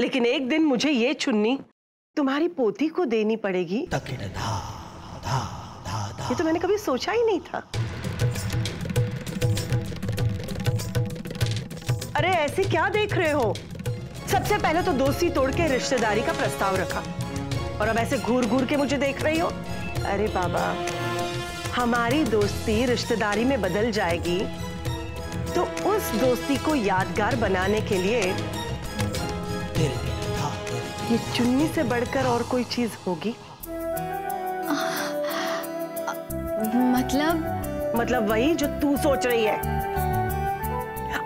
लेकिन एक दिन मुझे ये चुन्नी तुम्हारी पोती को देनी पड़ेगी। ये तो मैंने कभी सोचा ही नहीं था। अरे ऐसे क्या देख रहे हो? सबसे पहले तो दोस्ती तोड़ के रिश्तेदारी का प्रस्ताव रखा और अब ऐसे घूर घूर के मुझे देख रही हो। अरे बाबा, हमारी दोस्ती रिश्तेदारी में बदल जाएगी तो उस दोस्ती को यादगार बनाने के लिए ये चुन्नी से बढ़कर और कोई चीज होगी? मतलब वही जो तू सोच रही है।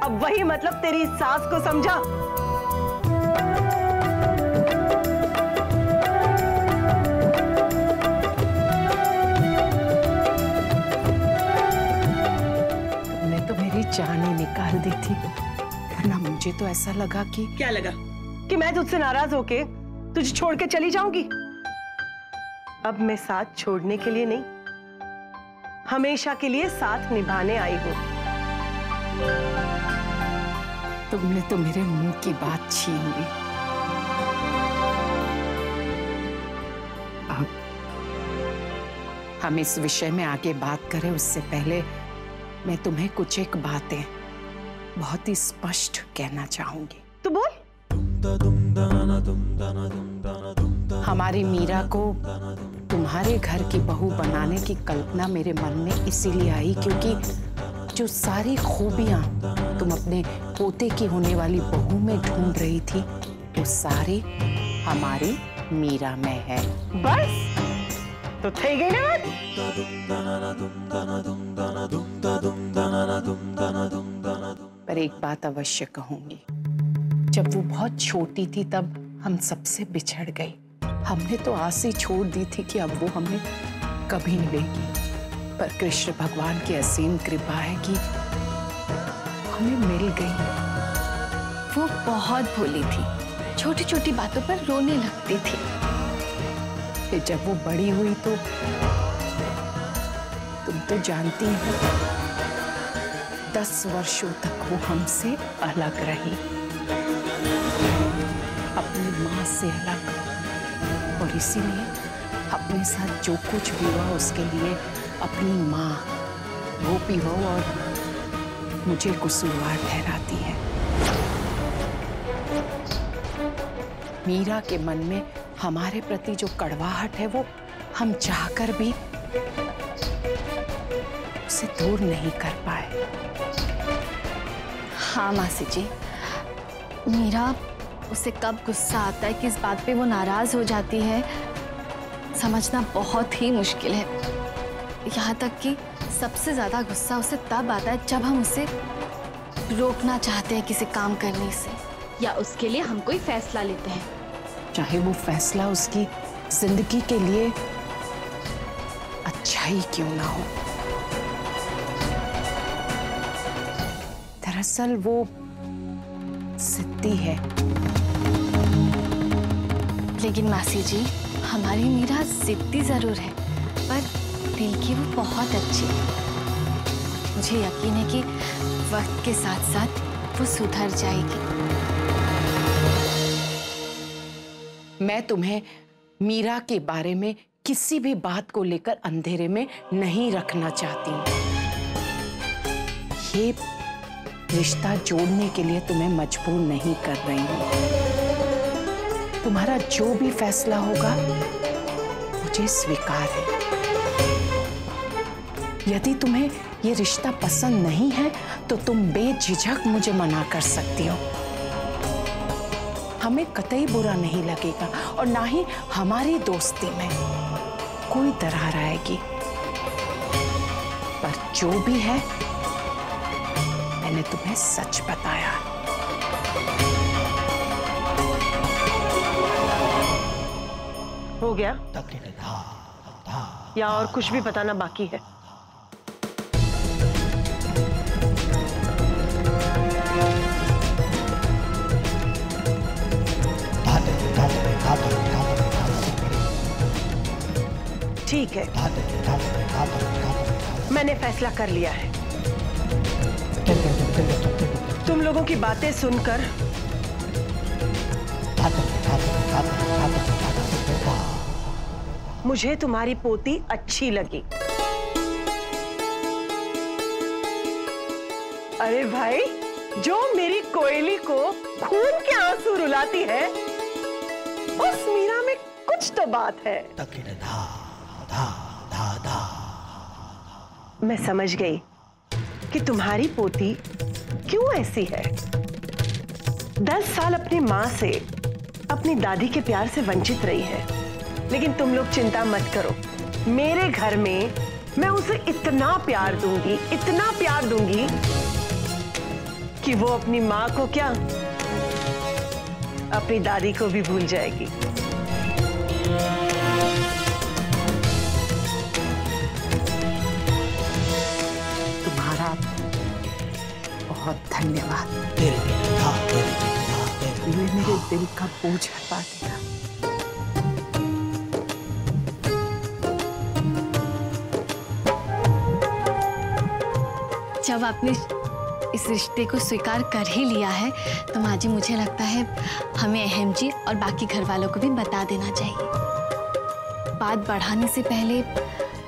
अब वही मतलब तेरी सास को समझा। जान ही निकाल दी थी, वरना मुझे तो ऐसा लगा कि क्या लगा कि मैं तुझसे नाराज होके तुझे छोड़ के चली जाऊंगी। अब मैं साथ छोड़ने के लिए नहीं, हमेशा के लिए साथ निभाने आई हूँ। तुमने तो मेरे मुंह की बात छीन ली। हम इस विषय में आगे बात करें उससे पहले मैं तुम्हें कुछ एक बातें बहुत ही स्पष्ट कहना चाहूंगी। तो बोल। हमारी मीरा को तुम्हारे घर की बहू बनाने की कल्पना मेरे मन में इसीलिए आई क्योंकि जो सारी खूबियां तुम अपने पोते की होने वाली बहू में ढूंढ रही थी वो सारी हमारी मीरा में है। बस तो थी गई ना बात। पर एक बात अवश्य कहूंगी, जब वो बहुत छोटी थी तब हम सबसे बिछड़ गई। हमने तो आस ही छोड़ दी थी कि अब वो हमें कभी नहीं मिलेगी, पर कृष्ण भगवान की असीम कृपा है कि हमें मिल गई। वो बहुत भोली थी, छोटी छोटी बातों पर रोने लगती थी। जब वो बड़ी हुई तो तुम तो जानती हो 10 वर्षों तक वो हमसे अलग रही, अपनी माँ से अलग, और इसीलिए अपने साथ जो कुछ भी हुआ उसके लिए अपनी माँ गोपी हो और मुझे कसूरवार ठहराती है। मीरा के मन में हमारे प्रति जो कड़वाहट है वो हम चाहकर भी उसे दूर नहीं कर पाए। हाँ मासी जी, मीरा उसे कब गुस्सा आता है, किस बात पे वो नाराज हो जाती है, समझना बहुत ही मुश्किल है। यहाँ तक कि सबसे ज्यादा गुस्सा उसे तब आता है जब हम उसे रोकना चाहते हैं किसी काम करने से या उसके लिए हम कोई फैसला लेते हैं, चाहे वो फैसला उसकी जिंदगी के लिए अच्छा ही क्यों ना हो। दरअसल वो सिद्धि है। लेकिन मासी जी, हमारी मीरा सिद्धि जरूर है पर दिल की वो बहुत अच्छी है। मुझे यकीन है कि वक्त के साथ साथ वो सुधर जाएगी। मैं तुम्हें मीरा के बारे में किसी भी बात को लेकर अंधेरे में नहीं रखना चाहती हूं। ये रिश्ता जोड़ने के लिए तुम्हें मजबूर नहीं कर रही हूं। तुम्हारा जो भी फैसला होगा मुझे स्वीकार है। यदि तुम्हें ये रिश्ता पसंद नहीं है तो तुम बेझिझक मुझे मना कर सकती हो। हमें कतई बुरा नहीं लगेगा और ना ही हमारी दोस्ती में कोई दरार आएगी। पर जो भी है मैंने तुम्हें सच बताया। हो गया या और कुछ भी बताना बाकी है? ठीक है, मैंने फैसला कर लिया है। तुम लोगों की बातें सुनकर मुझे तुम्हारी पोती अच्छी लगी। अरे भाई, जो मेरी कोयली को खून के आंसू रुलाती है, उस मीरा में कुछ तो बात है। धा, धा, धा, धा। मैं समझ गई कि तुम्हारी पोती क्यों ऐसी है। 10 साल अपनी माँ से, अपनी दादी के प्यार से वंचित रही है। लेकिन तुम लोग चिंता मत करो, मेरे घर में मैं उसे इतना प्यार दूंगी कि वो अपनी माँ को क्या, अपनी दादी को भी भूल जाएगी। तुम्हारा बहुत धन्यवाद, तुमने मेरे दिल का बोझ हटा दिया। जब आपने इस रिश्ते को स्वीकार कर ही लिया है तो माँ जी, मुझे लगता है हमें अहम जी और बाकी घर वालों को भी बता देना चाहिए। बात बढ़ाने से पहले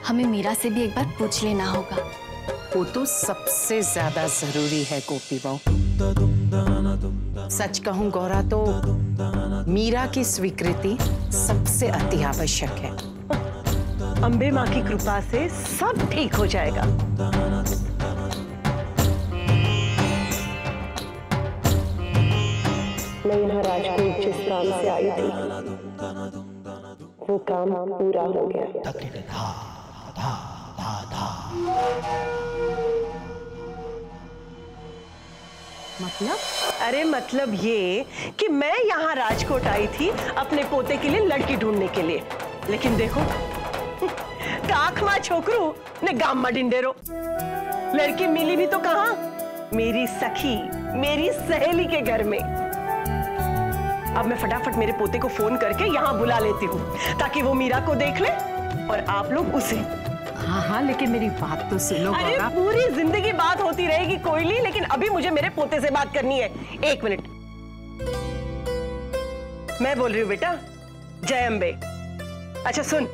हमें मीरा से भी एक बार पूछ लेना होगा। वो तो सबसे ज्यादा जरूरी है गोपी बहू। सच कहूँ गौरा, तो मीरा की स्वीकृति सबसे अति आवश्यक है। अंबे माँ की कृपा से सब ठीक हो जाएगा। मैं यहाँ राजकोट जिस काम से आई थी, वो काम पूरा हो गया। मतलब? अरे मतलब ये कि मैं यहाँ राजकोट आई थी अपने पोते के लिए लड़की ढूंढने के लिए, लेकिन देखो काख माँ छोकरू ने गाम माँ डिंडेरो। लड़की मिली भी तो कहाँ? मेरी सखी, मेरी सहेली के घर में। अब मैं फटाफट मेरे पोते को फोन करके यहाँ बुला लेती हूँ ताकि वो मीरा को देख ले और आप लोग उसे। हाँ हाँ, लेकिन मेरी बात तो सुनो। अरे पूरी जिंदगी बात होती रहेगी कोयली, लेकिन अभी मुझे मेरे पोते से बात करनी है। 1 मिनट, मैं बोल रही हूँ बेटा। जय अम्बे। अच्छा सुन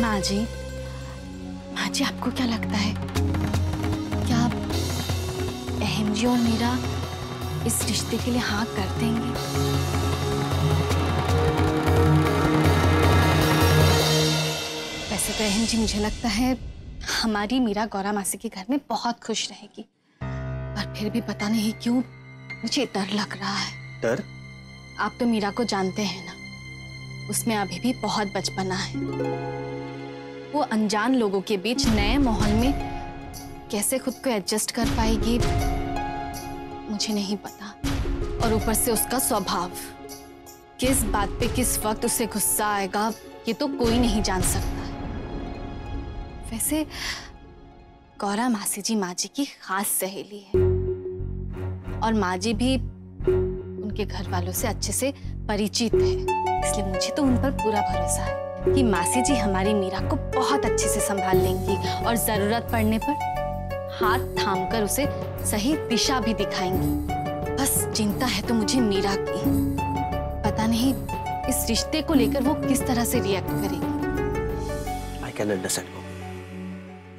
माँ जी, माँ जी आपको क्या लगता है, क्या अहम जी और मीरा इस रिश्ते के लिए हाँ कर देंगे? वैसे तो अहम जी, मुझे लगता है हमारी मीरा गौरा मासी के घर में बहुत खुश रहेगी, पर फिर भी पता नहीं क्यों मुझे डर लग रहा है। डर? आप तो मीरा को जानते हैं ना, उसमें अभी भी बहुत बचपना है। वो अनजान लोगों के बीच नए माहौल में कैसे खुद को एडजस्ट कर पाएगी मुझे नहीं पता। और ऊपर से उसका स्वभाव, किस बात पे किस वक्त उसे गुस्सा आएगा ये तो कोई नहीं जान सकता। वैसे गौरा मासी जी माँ जी की खास सहेली है और माँ जी भी उनके घर वालों से अच्छे से परिचित है, इसलिए मुझे तो उन पर पूरा भरोसा है कि मासी जी हमारी मीरा को बहुत अच्छे से संभाल लेंगी और जरूरत पड़ने पर हाथ थामकर उसे सही दिशा भी दिखाएंगी। बस चिंता है तो मुझे मीरा की। पता नहीं इस रिश्ते को लेकर वो किस तरह से रिएक्ट करेगी। I can understand वो,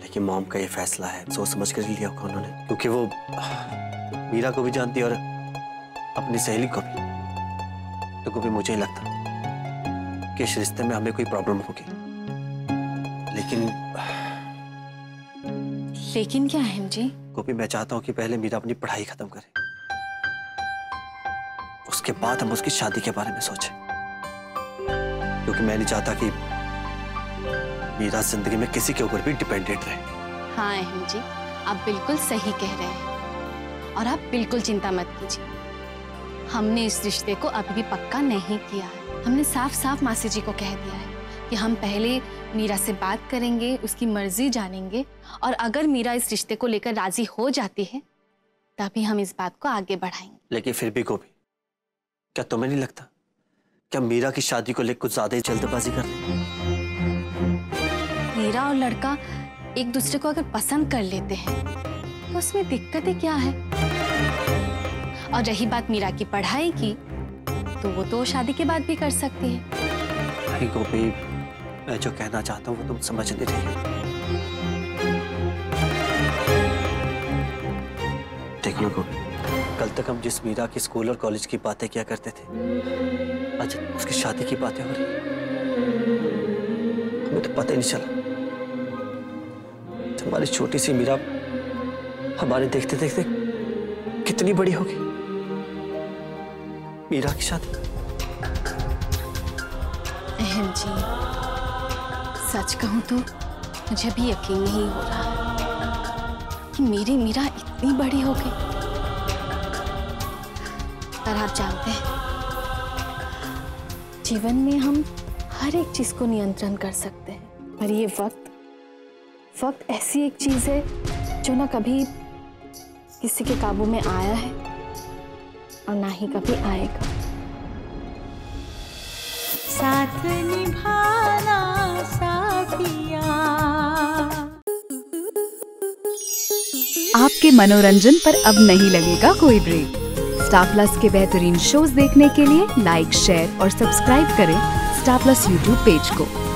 लेकिन मॉम का ये फैसला है, सोच समझ कर लिया होगा उन्होंने, क्योंकि वो मीरा को भी जानती है और अपनी सहेली को भी। तो कभी मुझे लगता कि इस रिश्ते में हमें कोई प्रॉब्लम होगी, लेकिन क्या अहम जी? गोपी, मैं चाहता हूँ कि पहले मीरा अपनी पढ़ाई खत्म करे, उसके बाद हम उसकी शादी के बारे में सोचें, क्योंकि मैं नहीं चाहता कि मीरा जिंदगी में किसी के ऊपर भी डिपेंडेंट रहे। हाँ अहम जी, आप बिल्कुल सही कह रहे हैं और आप बिल्कुल चिंता मत कीजिए। हमने इस रिश्ते को अभी भी पक्का नहीं किया है। हमने साफ साफ मासी जी को कह दिया है कि हम पहले मीरा से बात करेंगे, उसकी मर्जी जानेंगे और अगर मीरा इस रिश्ते को लेकर राजी हो जाती है तभी हम इस बात को आगे बढ़ाएंगे। लेकिन फिर भी गोपी, क्या तुम्हें नहीं लगता क्या मीरा की शादी को लेकर कुछ ज्यादा ही जल्दबाजी कर रहे? मीरा और लड़का एक दूसरे को अगर पसंद कर लेते हैं तो उसमें दिक्कतें क्या है? और रही बात मीरा की पढ़ाई की, तो वो तो शादी के बाद भी कर सकती है। अरे गोपी, मैं जो कहना चाहता हूँ वो तुम समझ नहीं रही। देख लो गोपी, कल तक हम जिस मीरा की स्कूल और कॉलेज की बातें किया करते थे, आज उसकी शादी की बातें हो रही हैं। हमें तो पता ही नहीं चला। हमारी छोटी सी मीरा हमारे देखते देखते कितनी बड़ी होगी। मीरा की शादी। अहम जी, सच कहूं तो मुझे भी यकीन नहीं हो रहा कि मेरी मीरा इतनी बड़ी हो गई। पर आप जानते हैं, जीवन में हम हर एक चीज को नियंत्रण कर सकते हैं, पर ये वक्त ऐसी एक चीज है जो ना कभी किसी के काबू में आया है और ना ही कभी आएगा। साथ निभाना साथिया। आपके मनोरंजन पर अब नहीं लगेगा कोई ब्रेक। स्टार प्लस के बेहतरीन शोज देखने के लिए लाइक, शेयर और सब्सक्राइब करें स्टार प्लस यूट्यूब पेज को।